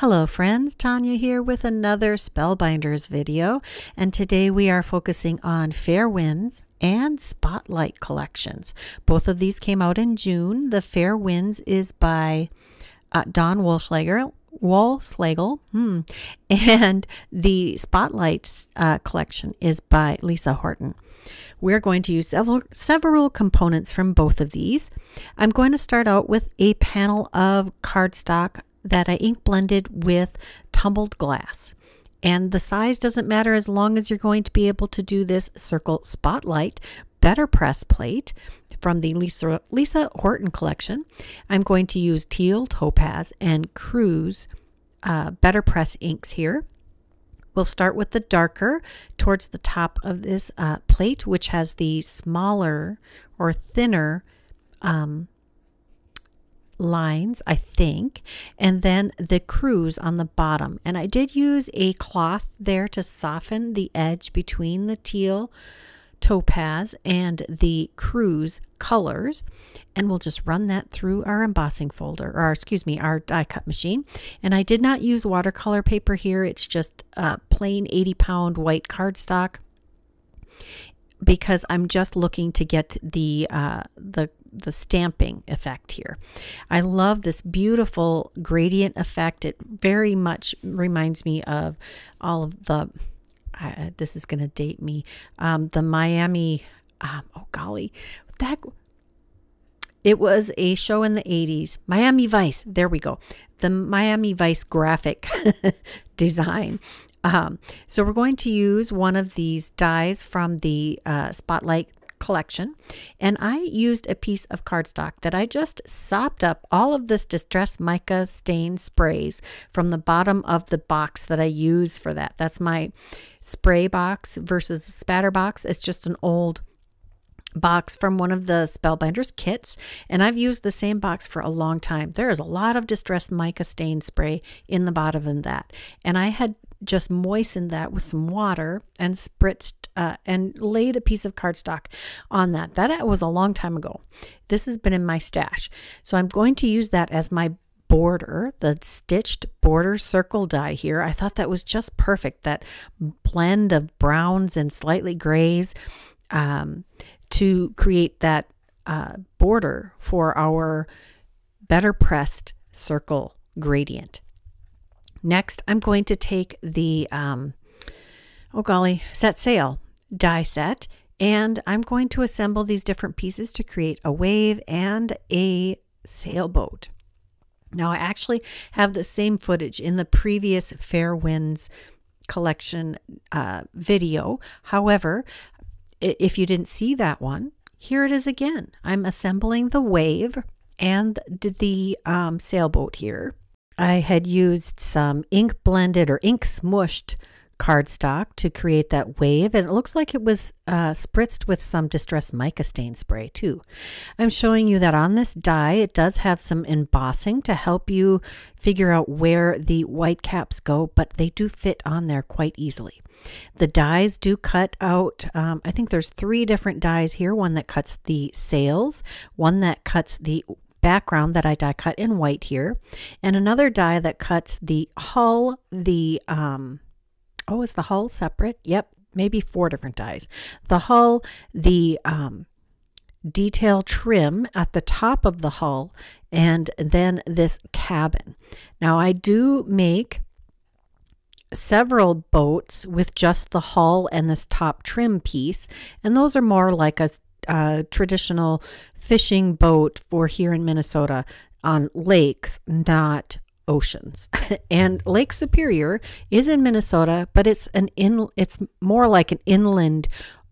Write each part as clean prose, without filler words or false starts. Hello friends, Tanya here with another Spellbinders video, and today we are focusing on Fair Winds and Spotlight collections. Both of these came out in June. The Fair Winds is by Dawn Woleslagle, and the Spotlight collection is by Lisa Horton. We're going to use several components from both of these. I'm going to start out with a panel of cardstock that I ink blended with tumbled glass. And the size doesn't matter as long as you're going to be able to do this circle spotlight Better Press plate from the Lisa Horton collection. I'm going to use teal, topaz, and cruise Better Press inks here. We'll start with the darker towards the top of this plate, which has the smaller or thinner lines, I think, and then the cruise on the bottom. And I did use a cloth there to soften the edge between the teal, topaz, and the cruise colors, and we'll just run that through our embossing folder, or excuse me, our die cut machine. And I did not use watercolor paper here. It's just plain 80-pound white cardstock, because I'm just looking to get the stamping effect here. I love this beautiful gradient effect. It very much reminds me of all of the, this is going to date me, the Miami, oh golly, that, it was a show in the 80s, Miami Vice, there we go, the Miami Vice graphic design. So we're going to use one of these dies from the Spotlight collection, and I used a piece of cardstock that I just sopped up all of this Distress Mica stain sprays from the bottom of the box that I use for that. That's my spray box versus spatter box. It's just an old box from one of the Spellbinders kits, and I've used the same box for a long time. There is a lot of Distress Mica stain spray in the bottom of that, and I had just moistened that with some water and spritzed and laid a piece of cardstock on that. That was a long time ago. This has been in my stash. So I'm going to use that as my border, the stitched border circle die here. I thought that was just perfect, that blend of browns and slightly grays to create that border for our Better Pressed circle gradient. Next, I'm going to take the, oh golly, Set Sail die set, and I'm going to assemble these different pieces to create a wave and a sailboat. Now, I actually have the same footage in the previous Fair Winds collection video. However, if you didn't see that one, here it is again. I'm assembling the wave and the sailboat here. I had used some ink blended or ink smooshed cardstock to create that wave, and it looks like it was spritzed with some Distress Mica stain spray too. I'm showing you that on this die. It does have some embossing to help you figure out where the white caps go, but they do fit on there quite easily. The dies do cut out, I think there's three different dies here, one that cuts the sails, one that cuts the background that I die cut in white here, and another die that cuts the hull, the oh, is the hull separate? Yep, maybe four different dies. The hull, the detail trim at the top of the hull, and then this cabin. Now I do make several boats with just the hull and this top trim piece, and those are more like a traditional fishing boat for here in Minnesota on lakes, not oceans. And Lake Superior is in Minnesota, but it's it's more like an inland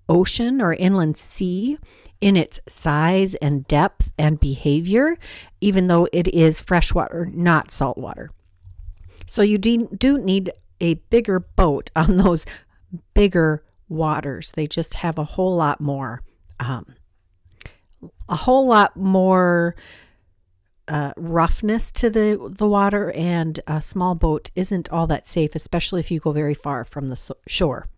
ocean or inland sea in its size and depth and behavior, even though it is freshwater, not saltwater. So you do need a bigger boat on those bigger waters. They just have a whole lot more roughness to the water, and a small boat isn't all that safe, especially if you go very far from the shore.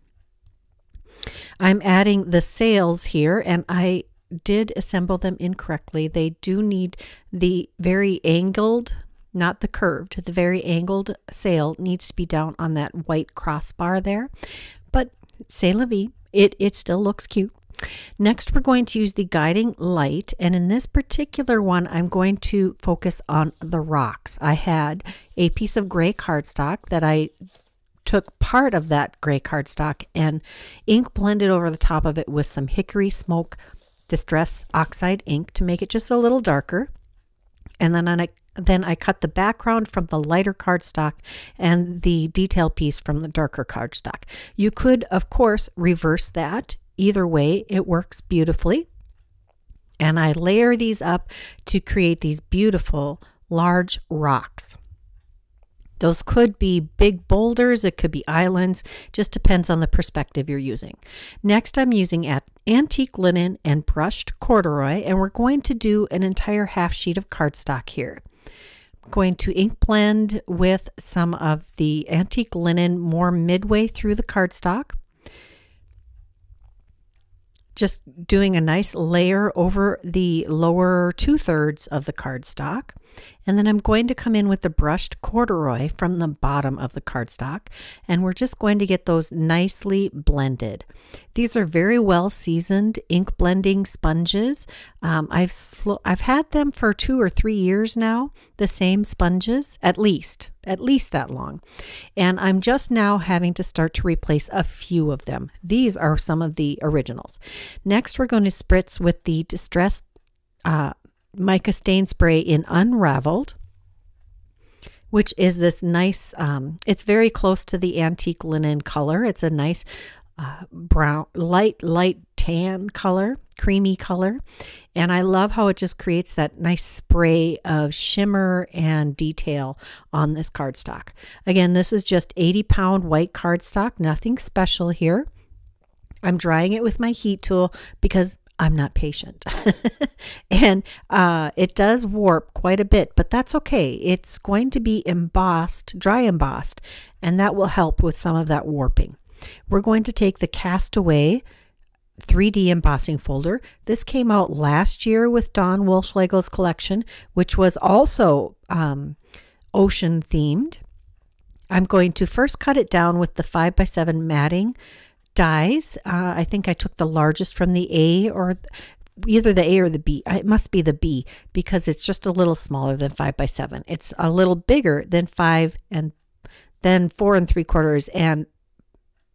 I'm adding the sails here, and I did assemble them incorrectly. They do need the very angled not the curved. The very angled sail needs to be down on that white crossbar there, but c'est la vie. It still looks cute. Next, we're going to use the guiding light, and in this particular one, I'm going to focus on the rocks. I had a piece of gray cardstock that I took part of that gray cardstock and ink blended over the top of it with some Hickory Smoke Distress Oxide ink to make it just a little darker. And then I cut the background from the lighter cardstock and the detail piece from the darker cardstock. You could, of course, reverse that. Either way, it works beautifully. And I layer these up to create these beautiful large rocks. Those could be big boulders, it could be islands, just depends on the perspective you're using. Next, I'm using antique linen and brushed corduroy, and we're going to do an entire half sheet of cardstock here. I'm going to ink blend with some of the antique linen more midway through the cardstock. Just doing a nice layer over the lower 2/3 of the cardstock. And then I'm going to come in with the brushed corduroy from the bottom of the cardstock, and we're just going to get those nicely blended. These are very well seasoned ink blending sponges. I've had them for 2 or 3 years now, the same sponges, at least that long. And I'm just now having to start to replace a few of them. These are some of the originals. Next, we're going to spritz with the Distress Mica Stain Spray in Unraveled, which is this nice, it's very close to the antique linen color. It's a nice brown, light tan color, creamy color. And I love how it just creates that nice spray of shimmer and detail on this cardstock. Again, this is just 80-pound white cardstock, nothing special here. I'm drying it with my heat tool because I'm not patient. And it does warp quite a bit, but that's okay. It's going to be embossed, dry embossed, and that will help with some of that warping. We're going to take the Castaway 3D embossing folder. This came out last year with Dawn Woleslagle's collection, which was also ocean themed. I'm going to first cut it down with the 5x7 matting dies. I think I took the largest from the A, or either the A or the B. It must be the B because it's just a little smaller than 5x7. It's a little bigger than 5 and then 4 3/4 and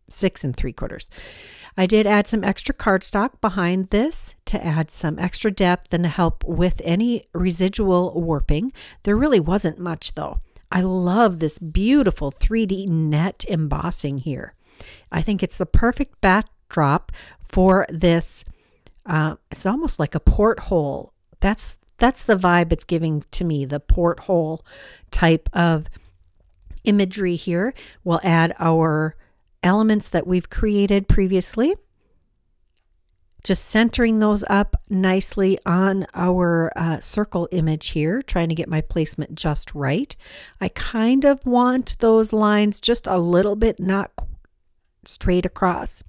6 3/4. I did add some extra cardstock behind this to add some extra depth and to help with any residual warping. There really wasn't much though. I love this beautiful 3D net embossing here. I think it's the perfect backdrop for this. It's almost like a porthole. That's the vibe it's giving to me, the porthole type of imagery here. We'll add our elements that we've created previously. Just centering those up nicely on our circle image here, trying to get my placement just right. I kind of want those lines just a little bit not quite straight across,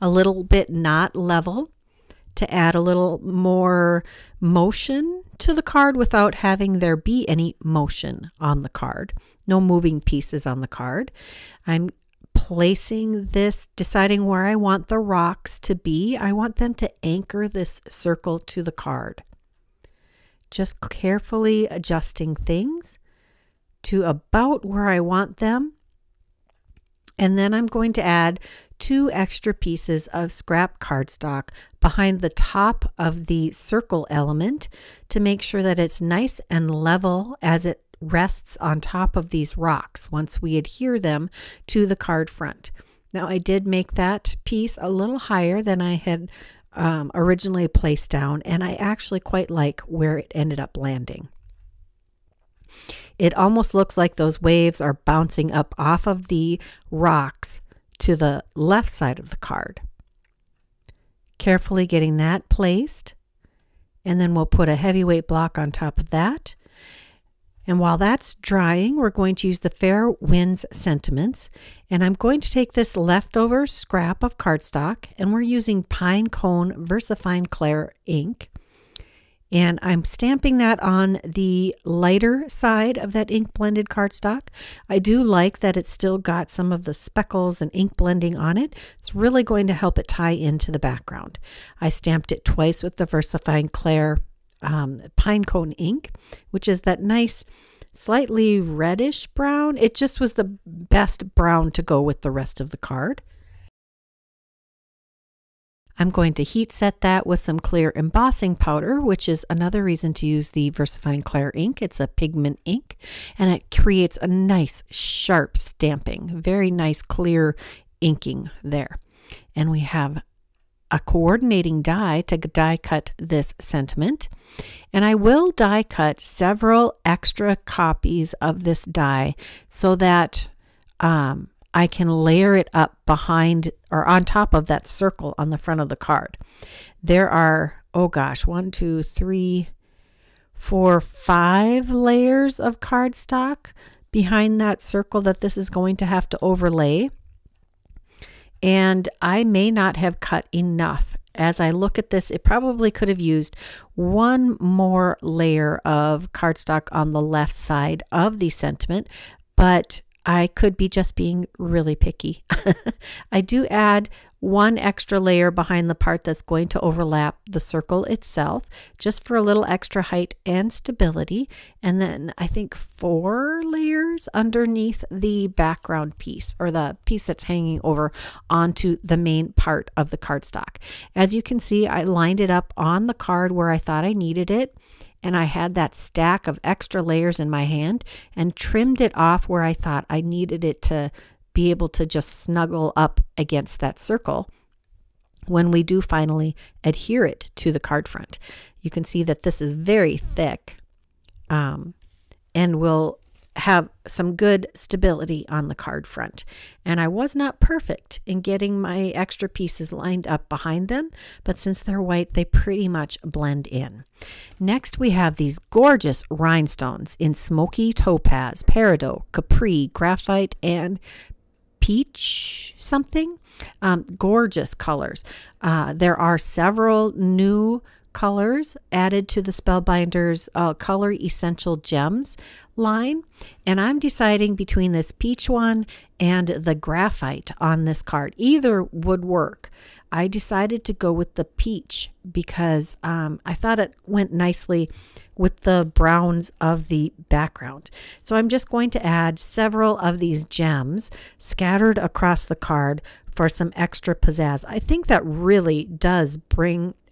a little bit not level, to add a little more motion to the card without having there be any motion on the card, no moving pieces on the card. I'm placing this, deciding where I want the rocks to be. I want them to anchor this circle to the card. Just carefully adjusting things to about where I want them. And then I'm going to add 2 extra pieces of scrap cardstock behind the top of the circle element to make sure that it's nice and level as it rests on top of these rocks once we adhere them to the card front. Now I did make that piece a little higher than I had originally placed down, and I actually quite like where it ended up landing. It almost looks like those waves are bouncing up off of the rocks to the left side of the card. Carefully getting that placed, and then we'll put a heavyweight block on top of that. And while that's drying, we're going to use the Fair Winds Sentiments, and I'm going to take this leftover scrap of cardstock, and we're using Pine Cone VersaFine Clair ink. And I'm stamping that on the lighter side of that ink blended cardstock. I do like that it's still got some of the speckles and ink blending on it. It's really going to help it tie into the background. I stamped it twice with the VersaFine Clair Pine Cone ink, which is that nice slightly reddish brown. It just was the best brown to go with the rest of the card. I'm going to heat set that with some clear embossing powder, which is another reason to use the VersaFine Clair ink. It's a pigment ink, and it creates a nice sharp stamping, very nice clear inking there. And we have a coordinating die to die cut this sentiment. And I will die cut several extra copies of this die so that I can layer it up behind or on top of that circle on the front of the card. There are, oh gosh, 5 layers of cardstock behind that circle that this is going to have to overlay. And I may not have cut enough. As I look at this, it probably could have used one more layer of cardstock on the left side of the sentiment, but I could be just being really picky. I do add one extra layer behind the part that's going to overlap the circle itself, just for a little extra height and stability. And then I think 4 layers underneath the background piece, or the piece that's hanging over onto the main part of the cardstock. As you can see, I lined it up on the card where I thought I needed it. And I had that stack of extra layers in my hand and trimmed it off where I thought I needed it to be able to just snuggle up against that circle when we do finally adhere it to the card front. You can see that this is very thick and will have some good stability on the card front. And I was not perfect in getting my extra pieces lined up behind them, but since they're white, they pretty much blend in. Next, we have these gorgeous rhinestones in smoky topaz, peridot, capri, graphite, and peach something. Gorgeous colors. There are several new colors added to the Spellbinders Color Essential Gems line, and I'm deciding between this peach one and the graphite on this card. Either would work. I decided to go with the peach because I thought it went nicely with the browns of the background. So I'm just going to add several of these gems scattered across the card for some extra pizzazz. I think that really does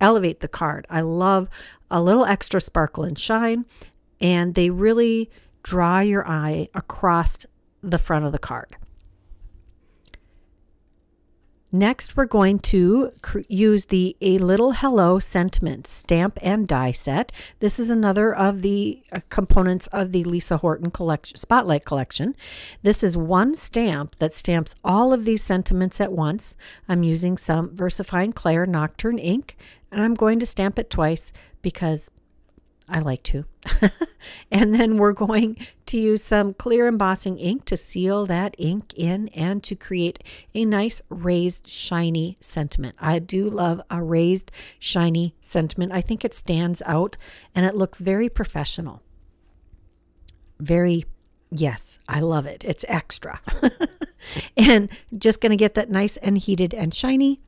elevate the card. I love a little extra sparkle and shine, and they really draw your eye across the front of the card. Next, we're going to use the A Little Hello Sentiment stamp and die set. This is another of the components of the Lisa Horton collection, Spotlight collection. This is one stamp that stamps all of these sentiments at once. I'm using some VersaFine Clair Nocturne ink, and I'm going to stamp it twice because I like to. And then we're going to use some clear embossing ink to seal that ink in and to create a nice raised shiny sentiment. I do love a raised shiny sentiment. I think it stands out and it looks very professional. Very, yes, I love it. It's extra. And just going to get that nice and heated and shiny.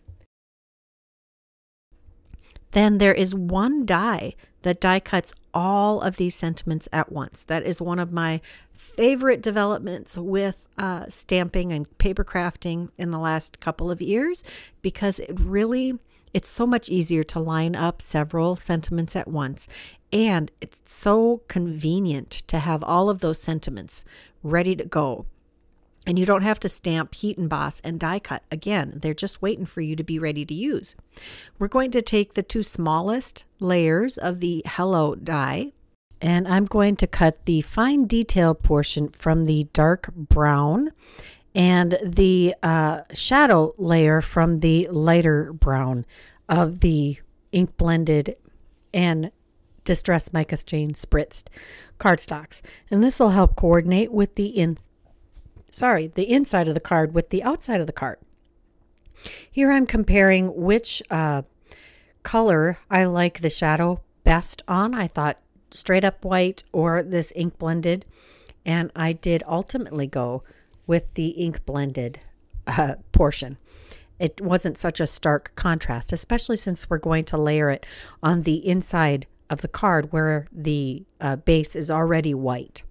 Then there is one die that die cuts all of these sentiments at once. That is one of my favorite developments with stamping and paper crafting in the last couple of years, because it's so much easier to line up several sentiments at once. And it's so convenient to have all of those sentiments ready to go. And you don't have to stamp, heat emboss, and die cut again. They're just waiting for you to be ready to use. We're going to take the two smallest layers of the Hello die, and I'm going to cut the fine detail portion from the dark brown and the shadow layer from the lighter brown of the ink blended and Distress Mica stain spritzed cardstocks. And this will help coordinate with the inside of the card with the outside of the card. Here I'm comparing which color I like the shadow best on, I thought, straight up white or this ink blended. And I did ultimately go with the ink blended portion. It wasn't such a stark contrast, especially since we're going to layer it on the inside of the card where the base is already white.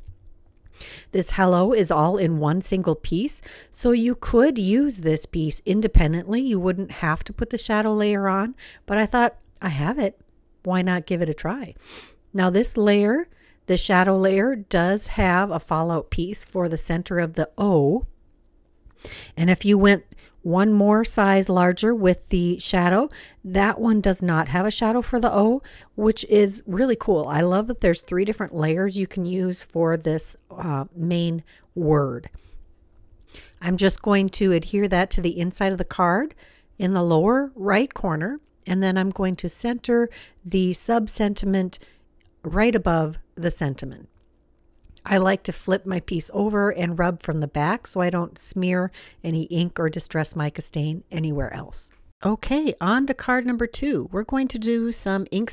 This hello is all in one single piece, so you could use this piece independently. You wouldn't have to put the shadow layer on, but I thought, I have it. Why not give it a try? Now this layer, the shadow layer, does have a fallout piece for the center of the O. And if you went one more size larger with the shadow, that one does not have a shadow for the O, which is really cool. I love that there's three different layers you can use for this main word. I'm just going to adhere that to the inside of the card in the lower right corner, and then I'm going to center the sub-sentiment right above the sentiment. I like to flip my piece over and rub from the back so I don't smear any ink or Distress Mica stain anywhere else. Okay, on to card number 2. We're going to do some ink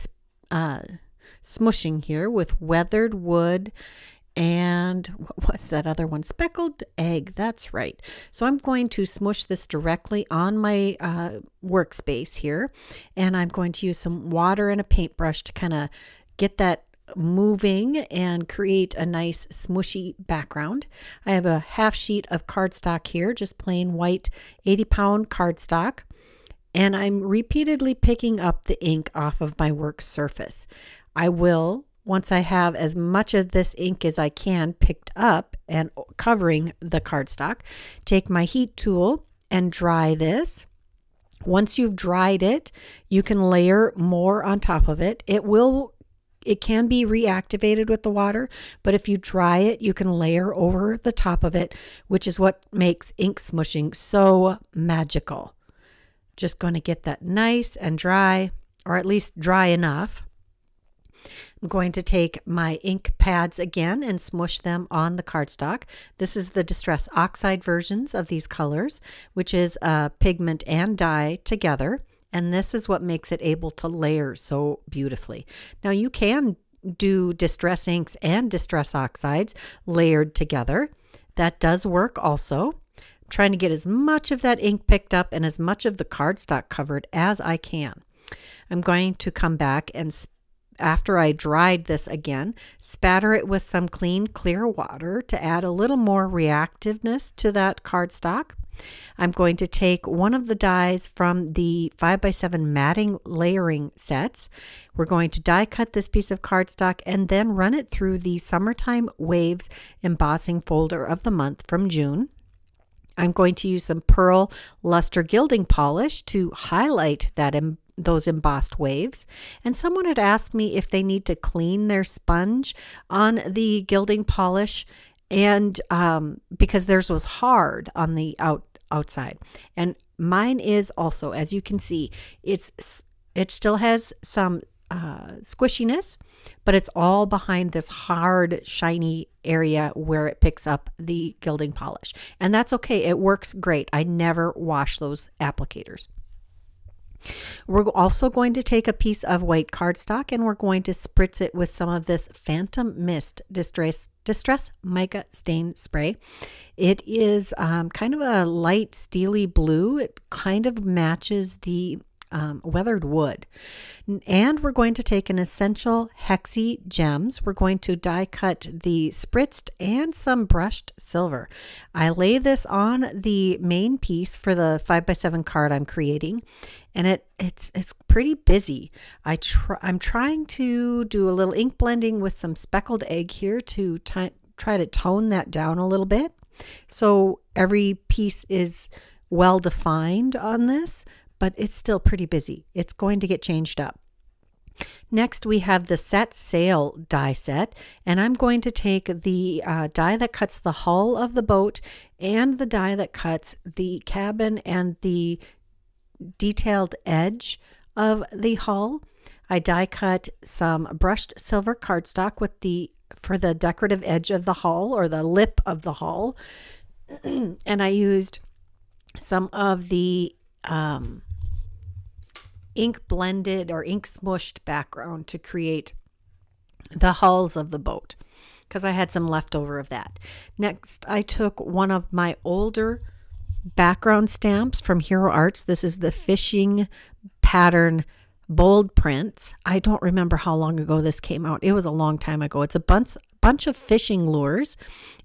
smushing here with Weathered Wood and what was that other one? Speckled Egg, that's right. So I'm going to smush this directly on my workspace here, and I'm going to use some water and a paintbrush to kind of get that moving and create a nice smushy background. I have a half sheet of cardstock here, just plain white 80-pound cardstock, and I'm repeatedly picking up the ink off of my work surface. I will, once I have as much of this ink as I can picked up and covering the cardstock, take my heat tool and dry this. Once you've dried it, you can layer more on top of it. It can be reactivated with the water, but if you dry it, you can layer over the top of it, which is what makes ink smushing so magical. Just going to get that nice and dry, or at least dry enough. I'm going to take my ink pads again and smush them on the cardstock. This is the Distress Oxide versions of these colors, which is a pigment and dye together. And this is what makes it able to layer so beautifully. Now you can do distress inks and distress oxides layered together. That does work also. I'm trying to get as much of that ink picked up and as much of the cardstock covered as I can. I'm going to come back and, after I dried this again, spatter it with some clean, clear water to add a little more reactiveness to that cardstock. I'm going to take one of the dies from the 5x7 matting layering sets. We're going to die cut this piece of cardstock and then run it through the Summertime Waves embossing folder of the month from June. I'm going to use some Pearl Luster gilding polish to highlight that those embossed waves. And someone had asked me if they need to clean their sponge on the gilding polish, and because theirs was hard on the outside, and mine is also, as you can see, it still has some squishiness, but it's all behind this hard, shiny area where it picks up the gilding polish, and that's okay. It works great. I never wash those applicators. We're also going to take a piece of white cardstock and we're going to spritz it with some of this Phantom Mist Distress Mica Stain Spray. It is kind of a light steely blue. It kind of matches the weathered wood. And we're going to take an essential hexy gems. We're going to die cut the spritzed and some brushed silver. I lay this on the main piece for the 5x7 card I'm creating, and it's pretty busy. I'm trying to do a little ink blending with some speckled egg here to try to tone that down a little bit, so every piece is well defined on this. But it's still pretty busy. It's going to get changed up. Next, we have the Set Sail die set, and I'm going to take the die that cuts the hull of the boat and the die that cuts the cabin and the detailed edge of the hull. I die cut some brushed silver cardstock with for the decorative edge of the hull, or the lip of the hull, and I used some of the ink blended or ink smooshed background to create the hulls of the boat, because I had some leftover of that. Next, I took one of my older background stamps from Hero Arts. This is the fishing pattern bold prints. I don't remember how long ago this came out. It was a long time ago. It's a bunch of fishing lures,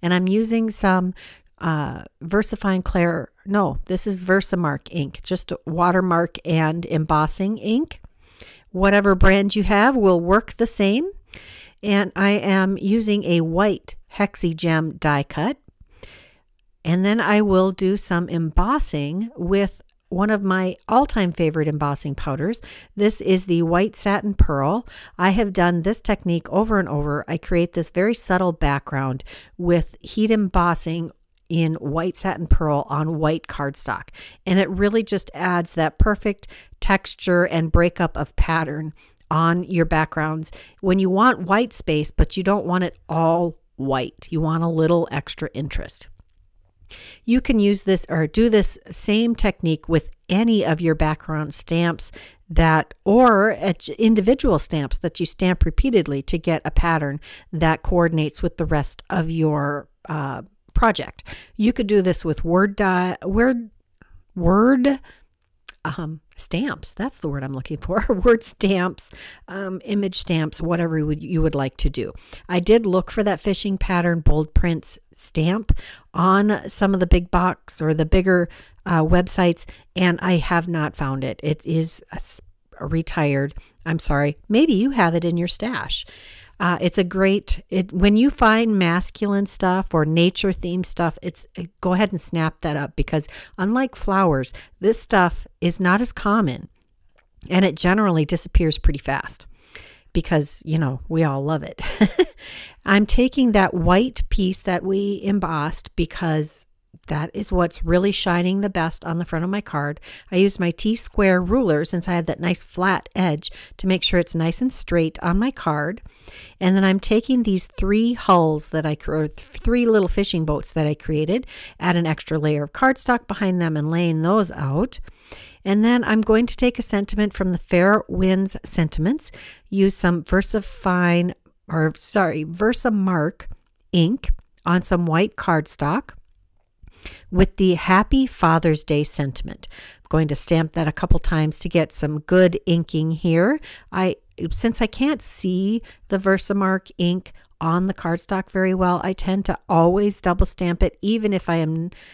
and I'm using some VersaFine Clair. No, this is VersaMark ink, just watermark and embossing ink. Whatever brand you have will work the same. And I am using a white hexagem die cut. And then I will do some embossing with one of my all-time favorite embossing powders. This is the white satin pearl. I have done this technique over and over. I create this very subtle background with heat embossing in white satin pearl on white cardstock, and it really just adds that perfect texture and breakup of pattern on your backgrounds when you want white space, but you don't want it all white. You want a little extra interest. You can use this or do this same technique with any of your background stamps that, or individual stamps that you stamp repeatedly to get a pattern that coordinates with the rest of your project. You could do this with stamps. That's the word I'm looking for. Word stamps, image stamps, whatever you would like to do. I did look for that fishing pattern bold prints stamp on some of the big box or the bigger websites, and I have not found it. It is retired. I'm sorry. Maybe you have it in your stash. It's a great, when you find masculine stuff or nature themed stuff, go ahead and snap that up, because unlike flowers, this stuff is not as common, and it generally disappears pretty fast because, you know, we all love it. I'm taking that white piece that we embossed because that is what's really shining the best on the front of my card. I used my T-square ruler, since I had that nice flat edge, to make sure it's nice and straight on my card. And then I'm taking these three hulls that three little fishing boats that I created, add an extra layer of cardstock behind them and laying those out. And then I'm going to take a sentiment from the Fair Winds Sentiments, use some VersaMark ink on some white cardstock with the Happy Father's Day sentiment. I'm going to stamp that a couple times to get some good inking here. Since I can't see the VersaMark ink on the cardstock very well, I tend to always double stamp it, even if I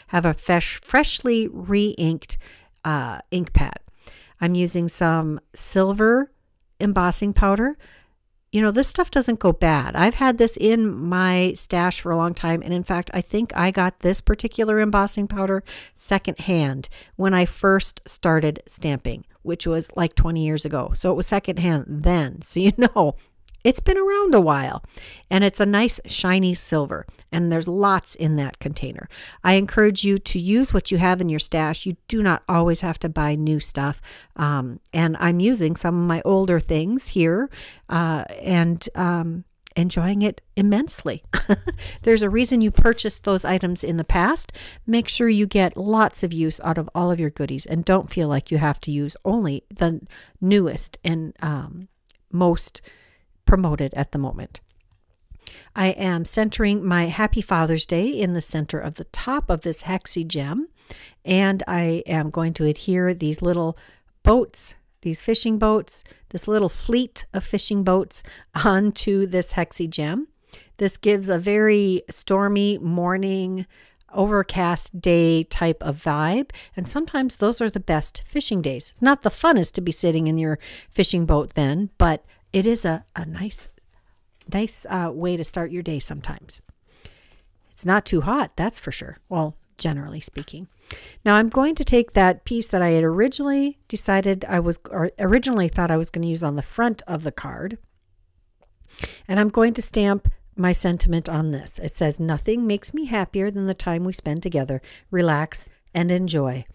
have a freshly re-inked ink pad. I'm using some silver embossing powder. You know, this stuff doesn't go bad. I've had this in my stash for a long time. And in fact, I think I got this particular embossing powder secondhand when I first started stamping, which was like 20 years ago. So it was secondhand then. So, you know, it's been around a while, and it's a nice shiny silver, and there's lots in that container. I encourage you to use what you have in your stash. You do not always have to buy new stuff. And I'm using some of my older things here and enjoying it immensely. There's a reason you purchased those items in the past. Make sure you get lots of use out of all of your goodies, and don't feel like you have to use only the newest and most promoted at the moment. I am centering my Happy Father's Day in the center of the top of this hexagem, and I am going to adhere these little boats, these fishing boats, this little fleet of fishing boats onto this hexagem. This gives a very stormy morning, overcast day type of vibe, and sometimes those are the best fishing days. It's not the funnest to be sitting in your fishing boat then, but it is a nice way to start your day sometimes. It's not too hot, that's for sure. Well, generally speaking. Now I'm going to take that piece that I had originally decided I was going to use on the front of the card, and I'm going to stamp my sentiment on this. It says, "Nothing makes me happier than the time we spend together. Relax and enjoy."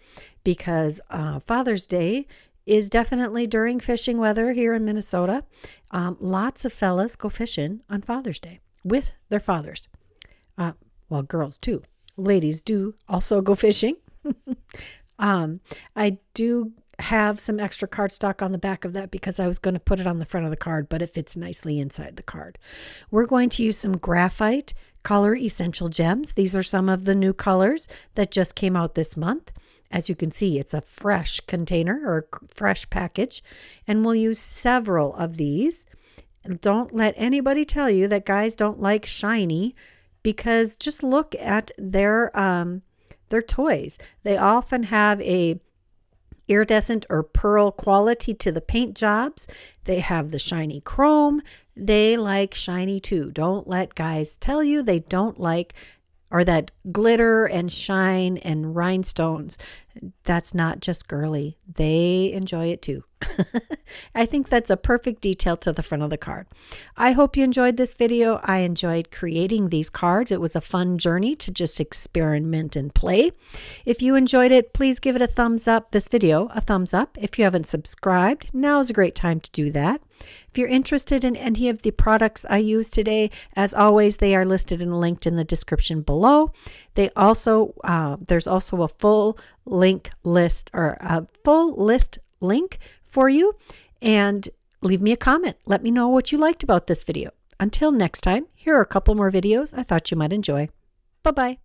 Because Father's Day is definitely during fishing weather here in Minnesota. Lots of fellas go fishing on Father's Day with their fathers. Well, girls too. Ladies do also go fishing. I do have some extra cardstock on the back of that because I was going to put it on the front of the card, but it fits nicely inside the card. We're going to use some graphite Color Essential Gems. These are some of the new colors that just came out this month. As you can see, it's a fresh container or fresh package, and we'll use several of these. And don't let anybody tell you that guys don't like shiny, because just look at their toys. They often have a iridescent or pearl quality to the paint jobs. They have the shiny chrome. They like shiny too. Don't let guys tell you they don't like, or that glitter and shine and rhinestones. That's not just girly. They enjoy it too. I think that's a perfect detail to the front of the card. I hope you enjoyed this video. I enjoyed creating these cards. It was a fun journey to just experiment and play. If you enjoyed it, please give it a thumbs up, this video a thumbs up. If you haven't subscribed, now is a great time to do that. If you're interested in any of the products I use today, as always, they are listed and linked in the description below. They also, there's also a full link list, or a full list link for you, and leave me a comment. Let me know what you liked about this video. Until next time, here are a couple more videos I thought you might enjoy. Bye-bye.